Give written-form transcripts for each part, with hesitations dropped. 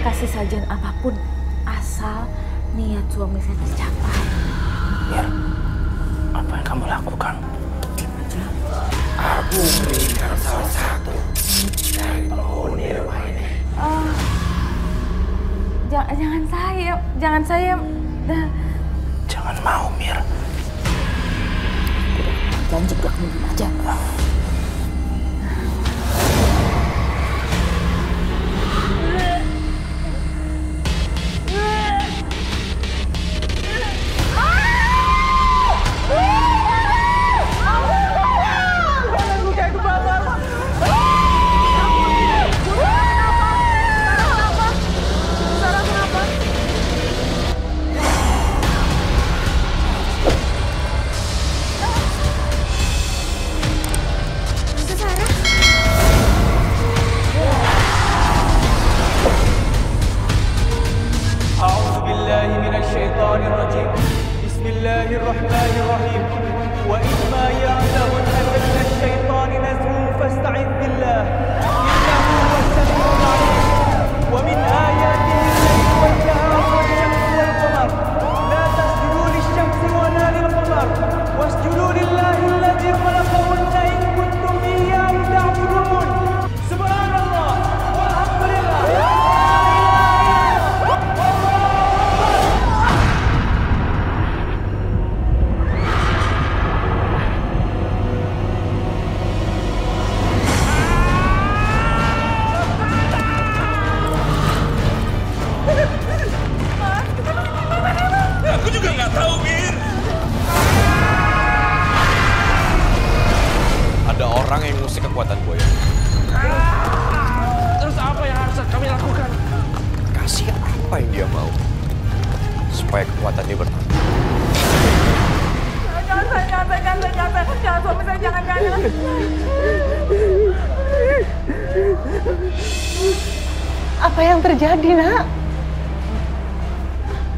kasih sajian apapun, asal niat suami saya tercapai. Mir, apa yang kamu lakukan? Aku berikan salah satu dari penghuni rumah ini. Jangan saya. Jangan mau, Mir. Jangan jebak minum aja. Apa yang terjadi, Nak?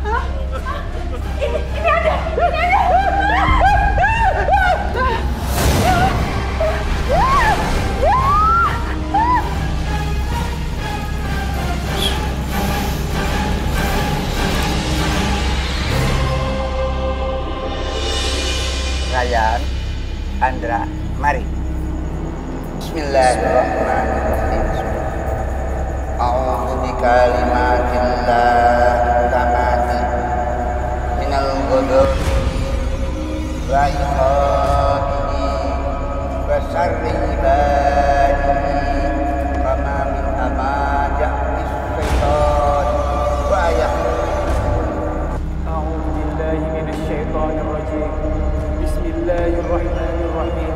Hah? Ini ada! Rayan, Andra, mari. Bismillahirrahmanirrahim. A'udzu bikalimatillahit tammati minal ghuluwi wa iqabihi wa syarri ibadihi wa ma min amaja'is syaitan wa ayahmu. A'udzu billahi minasy syaithanir rajim. Bismillahirrahmanirrahim.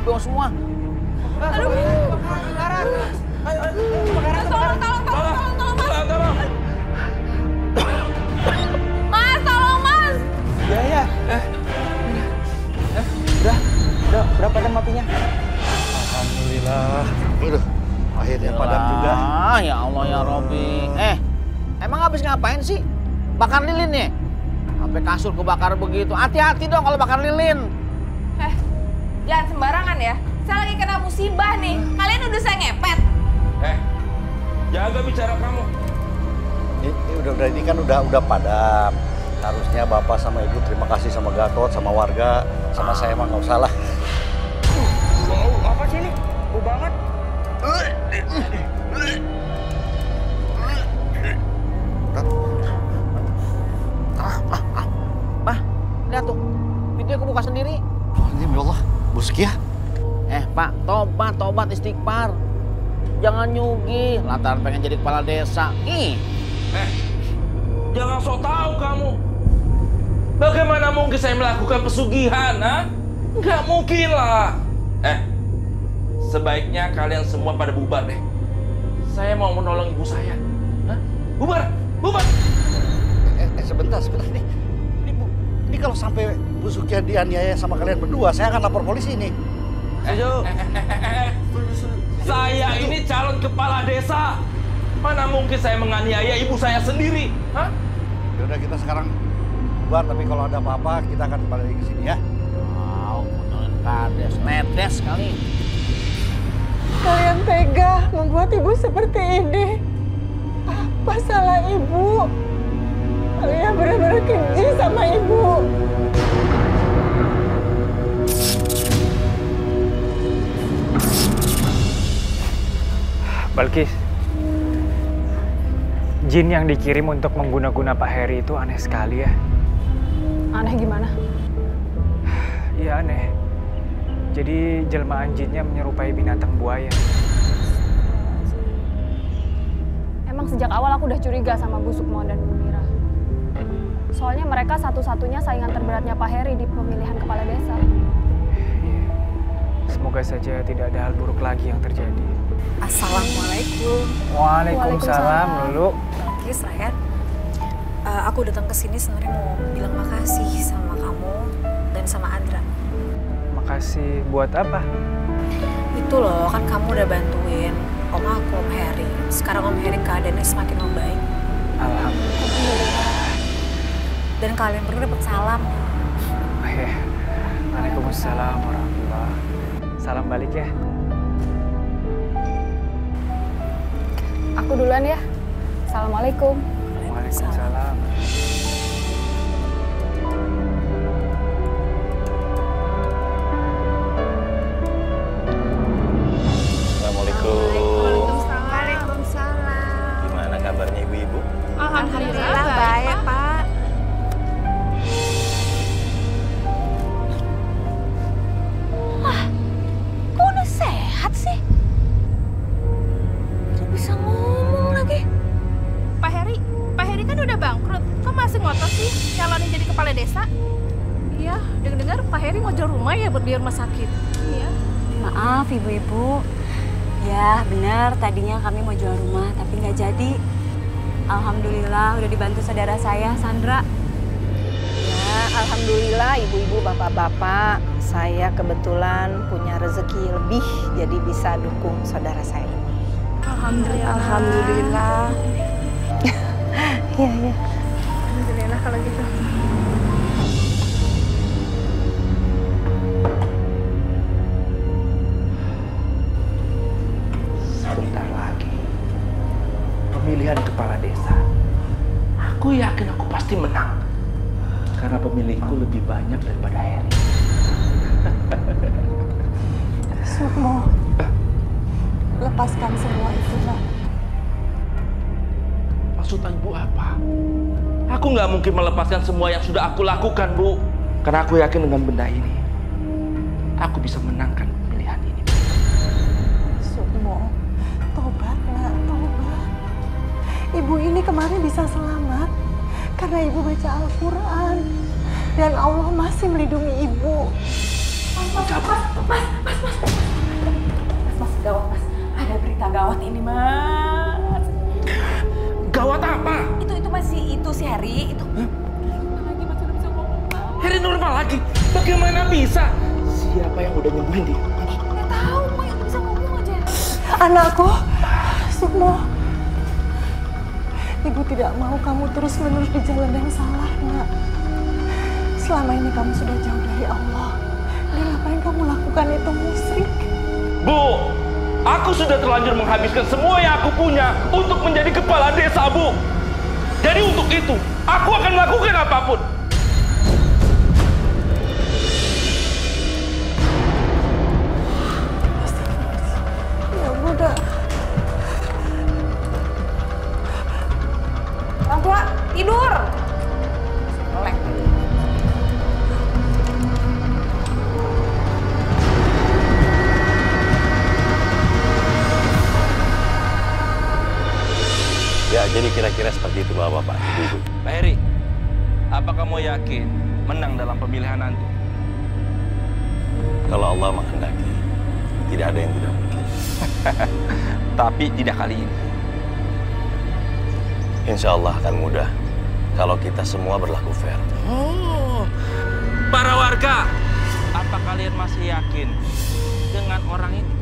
beong semua. Aduh, kebakaran. Ayo, kebakaran. Tolong, Mas. Mas, tolong, Mas. Ya. Udah, berapa padam apinya? Alhamdulillah. Aduh, akhirnya padam juga. Ya Allah, ya Robi. Emang habis ngapain sih? Bakar lilin ya? Sampai kasur kebakar begitu. Hati-hati dong kalau bakar lilin. Jangan sembarangan ya. Saya lagi kena musibah nih. Kalian udah saya ngepet. Jaga bicara kamu. Ini udah ini kan udah padam. Harusnya Bapak sama Ibu terima kasih sama Gatot, sama warga, sama saya emang nggak usah lah. Apa sih ini? Bau banget. Bah, lihat tuh. Pintunya aku buka sendiri. Ya Allah, Bu Sukiya. Pak, tobat istighfar. Jangan nyugi, Latar pengen jadi kepala desa. Jangan sok tahu kamu. Bagaimana mungkin saya melakukan pesugihan, ha? Nggak mungkin lah. Sebaiknya kalian semua pada bubar deh. Saya mau menolong ibu saya. Hah? Bubar. Sebentar nih. Ini kalau sampai Bu Sukiya dianiaya sama kalian berdua, saya akan lapor polisi nih. Saya ini calon kepala desa. Mana mungkin saya menganiaya ibu saya sendiri, hah? Yaudah, kita sekarang bubar, tapi kalau ada apa-apa kita akan kembali lagi ke sini ya. Wow, menurut kades, netes kali. Kalian tega membuat ibu seperti ini. Apa salah ibu? Kalian benar-benar keji sama ibu. Balkis, jin yang dikirim untuk mengguna-guna Pak Henry itu aneh sekali ya. Aneh gimana? Iya aneh. Jadi jelmaan jinnya menyerupai binatang buaya. Emang sejak awal aku udah curiga sama Bu Sukmo dan Bu Mira. Soalnya mereka satu-satunya saingan terberatnya Pak Henry di pemilihan kepala desa. Semoga saja tidak ada hal buruk lagi yang terjadi. Assalamualaikum. Waalaikumsalam, Lulu. Oke, Serhat. Aku datang ke sini sebenarnya mau bilang makasih sama kamu dan sama Andra. Makasih buat apa? Itu loh, kan kamu udah bantuin om aku, Om Henry. Sekarang Om Henry keadaannya semakin membaik. Alhamdulillah. Dan kalian perlu dapat salam. Waalaikumsalam warahmatullahi wabarakatuh. Salam balik ya. Aku duluan ya. Assalamualaikum. Waalaikumsalam. Assalamualaikum. Waalaikumsalam. Gimana kabarnya ibu-ibu? Alhamdulillah baik, Pak. Wah, kok udah sehat sih? Bisa ngomong lagi. Pak Henry kan udah bangkrut. Kok masih ngotot sih nyalonin jadi kepala desa? Iya, dengar-dengar Pak Henry mau jual rumah ya buat biar rumah sakit. Iya. Maaf ibu-ibu. Ya benar, tadinya kami mau jual rumah tapi nggak jadi. Alhamdulillah udah dibantu saudara saya, Sandra. Ya, alhamdulillah ibu-ibu, bapak-bapak. Saya kebetulan punya rezeki lebih jadi bisa dukung saudara saya. Alhamdulillah. Iya. Alhamdulillah kalau gitu. Sebentar lagi pemilihan kepala desa. Aku yakin aku pasti menang. Karena pemilihku lebih banyak daripada Henry. Sukmo. Lepaskan semua itu, Pak. Maksud Ibu apa? Aku nggak mungkin melepaskan semua yang sudah aku lakukan, Bu. Karena aku yakin dengan benda ini, aku bisa menangkan pilihan ini. Sukmo, tobatlah, tobat. Ibu ini kemarin bisa selamat karena Ibu baca Al-Quran. Dan Allah masih melindungi Ibu. Mas, gawat, Mas. Ada berita gawat ini, Mas. Gawat apa? Itu si Henry, itu. Henry normal lagi? Bagaimana bisa? Siapa yang udah nyembuhin dia? Nggak tahu, Pak. Itu bisa ngomong aja. Anakku, Sukmo. Ibu tidak mau kamu terus-menerus di jalan yang salah, Nak. Selama ini kamu sudah jauh dari Allah. Dan apa yang kamu lakukan itu musyrik. Bu, aku sudah terlanjur menghabiskan semua yang aku punya untuk menjadi kepala desa, Bu. Jadi untuk itu, aku akan melakukan apapun. Ya udah. Orang tua, tidur. Selek. Ya, jadi kira-kira seperti itu Bapak, Ibu. Pak Henry, apa kamu yakin menang dalam pemilihan nanti? Kalau Allah menghendaki, tidak ada yang tidak mungkin. Tapi tidak kali ini. Insya Allah akan mudah kalau kita semua berlaku fair. Oh, para warga, apa kalian masih yakin dengan orang ini?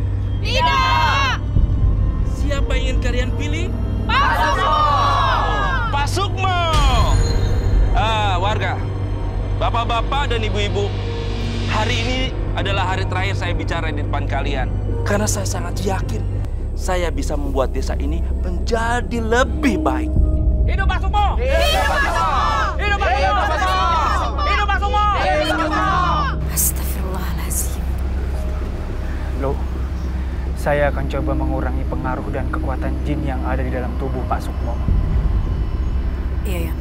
Tidak! Siapa yang ingin kalian pilih? Pak Sukmo! Warga, bapak-bapak dan ibu-ibu, hari ini adalah hari terakhir saya bicara di depan kalian. Karena saya sangat yakin, saya bisa membuat desa ini menjadi lebih baik. Hidup Pak Sukmo! Hidup Pak Sukmo! Hidup Pak Sukmo! Hidup Pak Sukmo! Hidup Pak Sukmo! Astagfirullahaladzim. Loh, saya akan coba mengurangi pengaruh dan kekuatan jin yang ada di dalam tubuh Pak Sukmo. Iya, ya.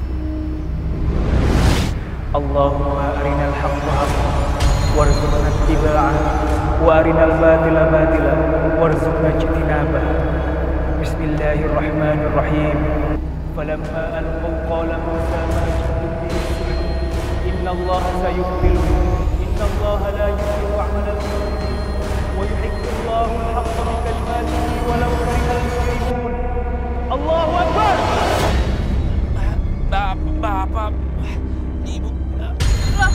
Allahumma arinal haqqa haqqa warzuqna ittiba'ahu wa arinal batila batila warzuqna ijtinaba. Bismillahirrahmanirrahim. Falamma alqaw qala Musa ma inna Allah sayuqbil inna Allah la yuqbil wa'mal ويحق الله الحق بكلماته ولو كره المجرمون. الله أكبر. Bapak, Ibu. Loh,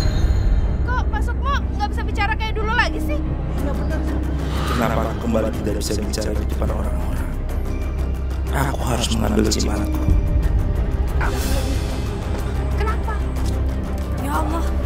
kok Pak Sukmo nggak bisa bicara kayak dulu lagi sih? Kenapa aku kembali tidak bisa bicara di depan orang-orang? Aku harus mengambil jimatku. Kenapa? Ya Allah.